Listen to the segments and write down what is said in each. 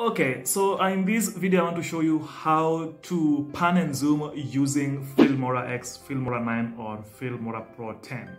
Okay, so in this video I want to show you how to pan and zoom using Filmora X, Filmora 9 or Filmora Pro 10.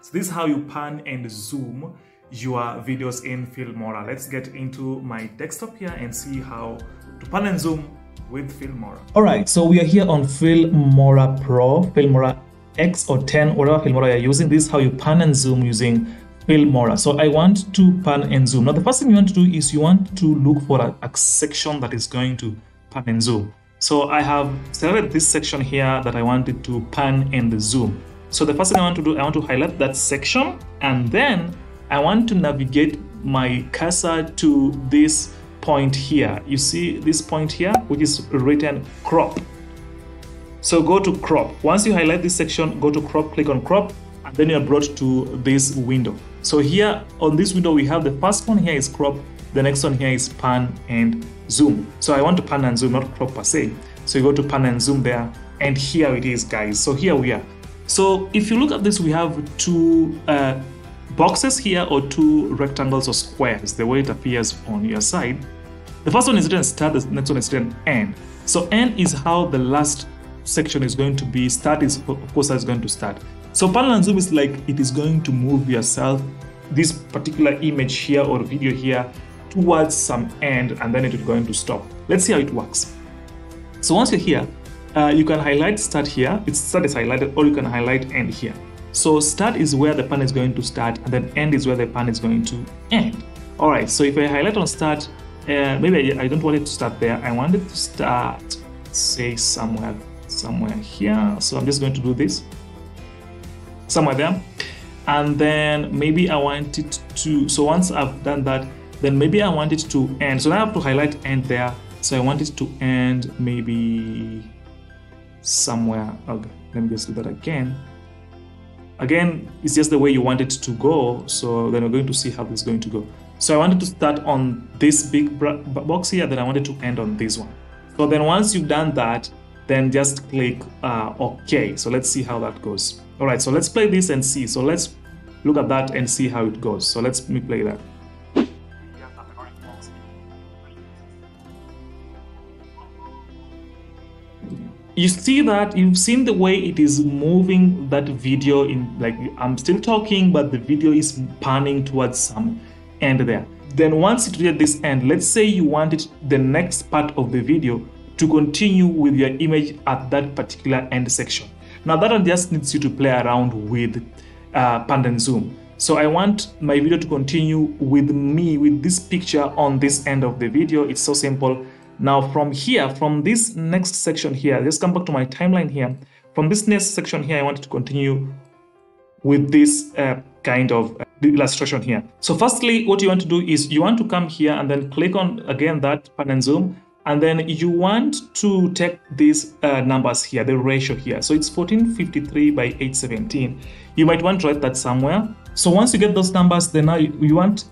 So this is how you pan and zoom your videos in Filmora. Let's get into my desktop here and see how to pan and zoom with Filmora. Alright, so we are here on Filmora Pro, Filmora X or 10, whatever Filmora you're using. This is how you pan and zoom using Filmora. So I want to pan and zoom. Now the first thing you want to do is you want to look for a section that is going to pan and zoom. So I have selected this section here that I wanted to pan and zoom. So the first thing I want to do, I want to highlight that section, and then I want to navigate my cursor to this point here. You see this point here, which is written crop. So go to crop. Once you highlight this section, go to crop, click on crop, and then you are brought to this window. So here on this window, we have the first one here is crop, the next one here is pan and zoom. So I want to pan and zoom, not crop per se. So you go to pan and zoom there, and here it is, guys. So here we are. So if you look at this, we have two boxes here, or two rectangles or squares, the way it appears on your side. The first one is written start, the next one is written end. So end is how the last section is going to be. Start is, of course, is going to start. So pan and zoom is like it is going to move yourself, this particular image here or video here, towards some end, and then it is going to stop. Let's see how it works. So once you're here, you can highlight start here. It's start is highlighted, or you can highlight end here. So start is where the pan is going to start, and then end is where the pan is going to end. All right. So if I highlight on start, maybe I don't want it to start there. I want it to start, say somewhere here. So I'm just going to do this. Somewhere there, and then maybe I want it to, so once I've done that, then maybe I want it to end. So now I have to highlight end there, so I want it to end maybe somewhere. Okay, let me just do that again. It's just the way you want it to go, so then we're going to see how this is going to go. So I wanted to start on this big box here, then I wanted to end on this one. So then once you've done that, then just click OK. So let's see how that goes. All right, so let's play this and see. So let's look at that and see how it goes. So let me play that. You see that, you've seen the way it is moving that video in, like I'm still talking, but the video is panning towards some end there. Then once it reaches this end, let's say you wanted the next part of the video to continue with your image at that particular end section. Now that one just needs you to play around with pan and zoom. So I want my video to continue with me, with this picture on this end of the video. It's so simple. Now from here, from this next section here, let's come back to my timeline here. From this next section here, I want it to continue with this kind of illustration here. So firstly, what you want to do is you want to come here and then click on again that pan and zoom. And then you want to take these numbers here, the ratio here. So it's 1453 by 817. You might want to write that somewhere. So once you get those numbers, then now you want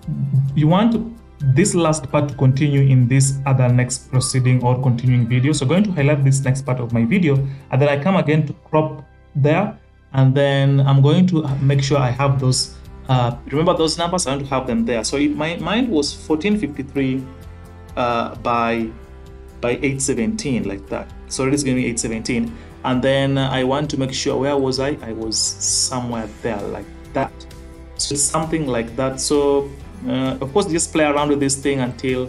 this last part to continue in this other next proceeding or continuing video. So I'm going to highlight this next part of my video, and then I come again to crop there, and then I'm going to make sure I have those. Remember those numbers, I want to have them there. So if my mind was 1453 by 817, like that. So it is going to be 817, and then I want to make sure, where was I? I was somewhere there, like that. So something like that. So of course, just play around with this thing until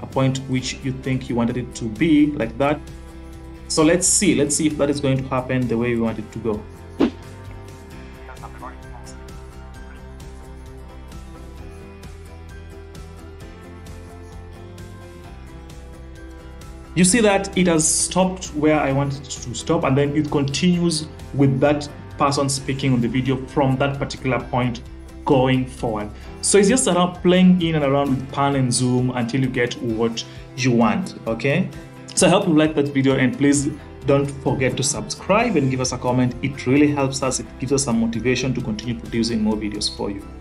a point which you think you wanted it to be, like that. So let's see if that is going to happen the way we want it to go. You see that it has stopped where I wanted it to stop, and then it continues with that person speaking on the video from that particular point going forward. So it's just around playing in and around with pan and zoom until you get what you want. Okay, so I hope you like that video, and please don't forget to subscribe and give us a comment. It really helps us. It gives us some motivation to continue producing more videos for you.